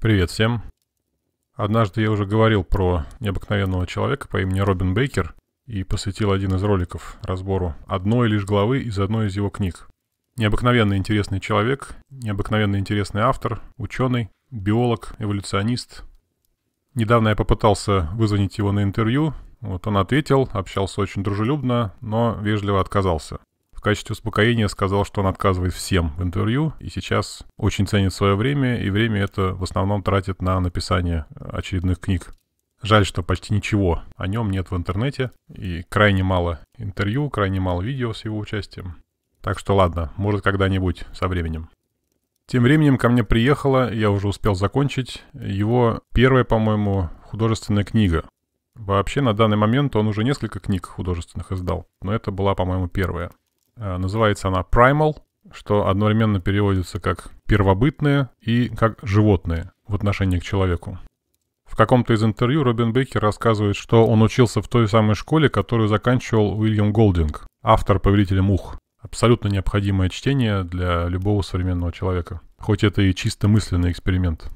Привет всем. Однажды я уже говорил про необыкновенного человека по имени Робин Бейкер и посвятил один из роликов разбору одной лишь главы из одной из его книг. Необыкновенно интересный человек, необыкновенно интересный автор, ученый, биолог, эволюционист. Недавно я попытался вызвонить его на интервью. Вот он ответил, общался очень дружелюбно, но вежливо отказался. В качестве успокоения сказал, что он отказывает всем в интервью и сейчас очень ценит свое время, и время это в основном тратит на написание очередных книг. Жаль, что почти ничего о нем нет в интернете, и крайне мало интервью, крайне мало видео с его участием. Так что ладно, может когда-нибудь со временем. Тем временем ко мне приехала, я уже успел закончить, его первая, по-моему, художественная книга. Вообще на данный момент он уже несколько книг художественных издал, но это была, по-моему, первая. Называется она Primal, что одновременно переводится как «первобытные» и как «животные» в отношении к человеку. В каком-то из интервью Робин Бейкер рассказывает, что он учился в той самой школе, которую заканчивал Уильям Голдинг, автор «Повелителя мух». Абсолютно необходимое чтение для любого современного человека, хоть это и чисто мысленный эксперимент.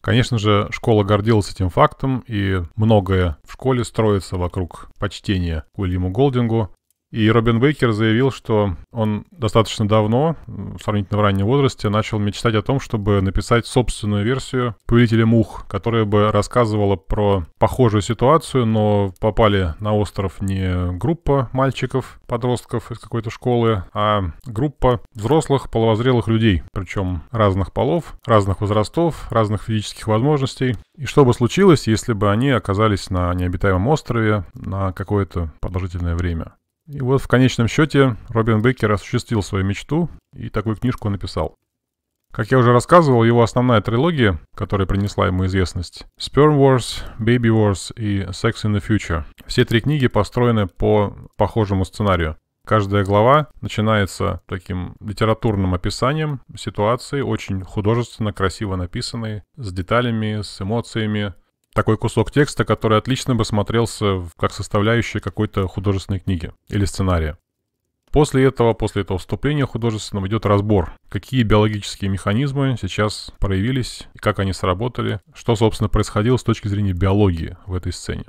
Конечно же, школа гордилась этим фактом, и многое в школе строится вокруг почтения к Уильяму Голдингу. И Робин Бейкер заявил, что он достаточно давно, в сравнительно раннем возрасте, начал мечтать о том, чтобы написать собственную версию «Повелителя мух», которая бы рассказывала про похожую ситуацию, но попали на остров не группа мальчиков, подростков из какой-то школы, а группа взрослых, половозрелых людей, причем разных полов, разных возрастов, разных физических возможностей. И что бы случилось, если бы они оказались на необитаемом острове на какое-то продолжительное время. И вот в конечном счете Робин Бейкер осуществил свою мечту и такую книжку написал. Как я уже рассказывал, его основная трилогия, которая принесла ему известность, Sperm Wars, Baby Wars и Sex in the Future. Все три книги построены по похожему сценарию. Каждая глава начинается таким литературным описанием ситуации, очень художественно, красиво написанной, с деталями, с эмоциями. Такой кусок текста, который отлично бы смотрелся как составляющая какой-то художественной книги или сценария. После этого вступления художественного идет разбор, какие биологические механизмы сейчас проявились, и как они сработали, что, собственно, происходило с точки зрения биологии в этой сцене.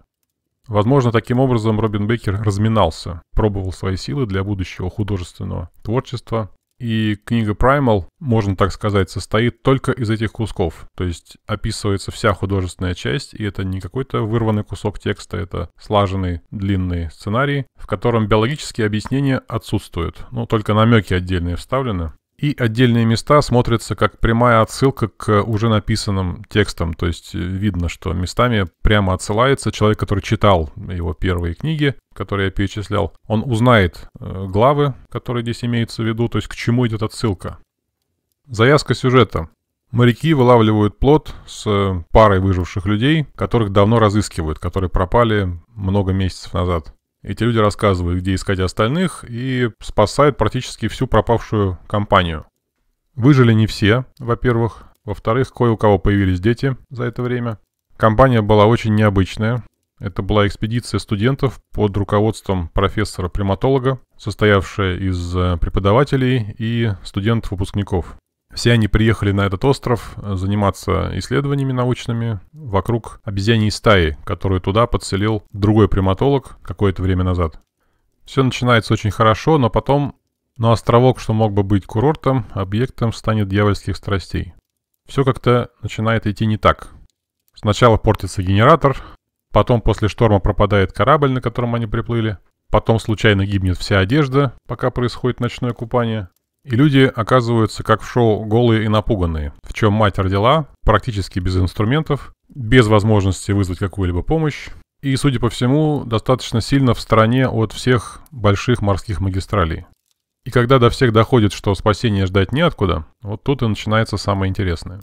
Возможно, таким образом Робин Бейкер разминался, пробовал свои силы для будущего художественного творчества. И книга Primal, можно так сказать, состоит только из этих кусков. То есть описывается вся художественная часть, и это не какой-то вырванный кусок текста, это слаженный длинный сценарий, в котором биологические объяснения отсутствуют. Ну, только намеки отдельные вставлены. И отдельные места смотрятся как прямая отсылка к уже написанным текстам. То есть видно, что местами прямо отсылается человек, который читал его первые книги, которые я перечислял. Он узнает главы, которые здесь имеются в виду, то есть к чему идет отсылка. Завязка сюжета. Моряки вылавливают плот с парой выживших людей, которых давно разыскивают, которые пропали много месяцев назад. Эти люди рассказывают, где искать остальных, и спасают практически всю пропавшую компанию. Выжили не все, во-первых. Во-вторых, кое у кого появились дети за это время. Компания была очень необычная. Это была экспедиция студентов под руководством профессора-приматолога, состоявшая из преподавателей и студентов-выпускников. Все они приехали на этот остров заниматься исследованиями научными вокруг обезьяньей стаи, которую туда подселил другой приматолог какое-то время назад. Все начинается очень хорошо, но потом на островок, что мог бы быть курортом, объектом станет дьявольских страстей. Все как-то начинает идти не так. Сначала портится генератор, потом после шторма пропадает корабль, на котором они приплыли, потом случайно гибнет вся одежда, пока происходит ночное купание. И люди оказываются, как в шоу, голые и напуганные, в чем мать родила, практически без инструментов, без возможности вызвать какую-либо помощь и, судя по всему, достаточно сильно в стороне от всех больших морских магистралей. И когда до всех доходит, что спасения ждать неоткуда, вот тут и начинается самое интересное.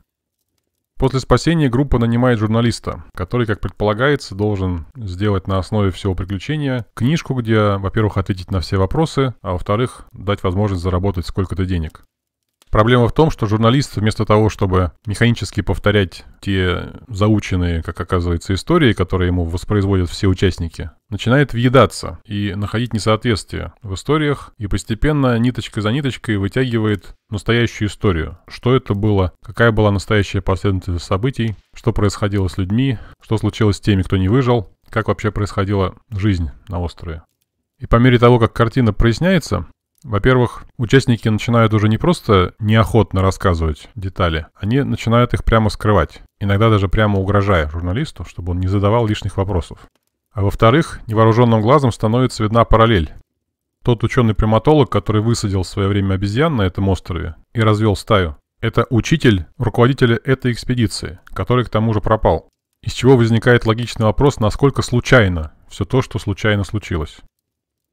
После спасения группа нанимает журналиста, который, как предполагается, должен сделать на основе всего приключения книжку, где, во-первых, ответить на все вопросы, а во-вторых, дать возможность заработать сколько-то денег. Проблема в том, что журналист вместо того, чтобы механически повторять те заученные, как оказывается, истории, которые ему воспроизводят все участники, начинает въедаться и находить несоответствие в историях, и постепенно ниточка за ниточкой вытягивает настоящую историю. Что это было, какая была настоящая последовательность событий, что происходило с людьми, что случилось с теми, кто не выжил, как вообще происходила жизнь на острове. И по мере того, как картина проясняется, во-первых, участники начинают уже не просто неохотно рассказывать детали, они начинают их прямо скрывать, иногда даже прямо угрожая журналисту, чтобы он не задавал лишних вопросов. А во-вторых, невооруженным глазом становится видна параллель. Тот ученый-приматолог, который высадил в свое время обезьян на этом острове и развел стаю, это учитель руководителя этой экспедиции, который к тому же пропал. Из чего возникает логичный вопрос, насколько случайно все то, что случайно случилось.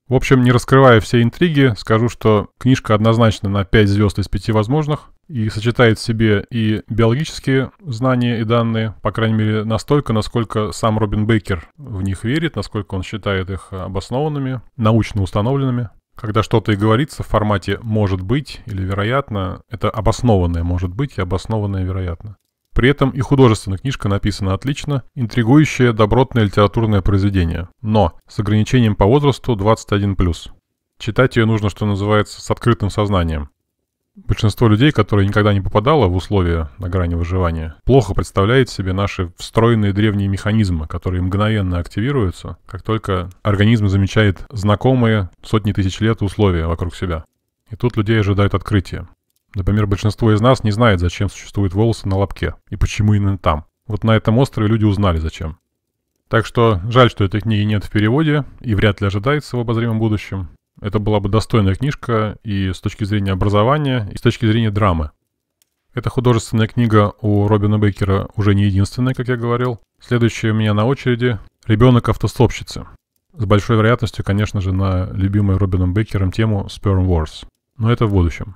В общем, не раскрывая все интриги, скажу, что книжка однозначно на 5 звезд из 5 возможных и сочетает в себе и биологические знания и данные, по крайней мере, настолько, насколько сам Робин Бейкер в них верит, насколько он считает их обоснованными, научно установленными. Когда что-то и говорится в формате «может быть» или «вероятно», это обоснованное «может быть» и обоснованное «вероятно». При этом и художественная книжка написана отлично, интригующее, добротное литературное произведение, но с ограничением по возрасту 21+. Читать ее нужно, что называется, с открытым сознанием. Большинство людей, которые никогда не попадало в условия на грани выживания, плохо представляет себе наши встроенные древние механизмы, которые мгновенно активируются, как только организм замечает знакомые сотни тысяч лет условия вокруг себя. И тут людей ожидают открытия. Например, большинство из нас не знает, зачем существуют волосы на лобке и почему именно там. Вот на этом острове люди узнали, зачем. Так что жаль, что этой книги нет в переводе и вряд ли ожидается в обозримом будущем. Это была бы достойная книжка и с точки зрения образования, и с точки зрения драмы. Эта художественная книга у Робина Бейкера уже не единственная, как я говорил. Следующая у меня на очереди «Ребенок автостопщицы». С большой вероятностью, конечно же, на любимую Робином Бейкером тему Sperm Wars. Но это в будущем.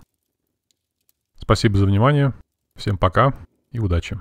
Спасибо за внимание, всем пока и удачи.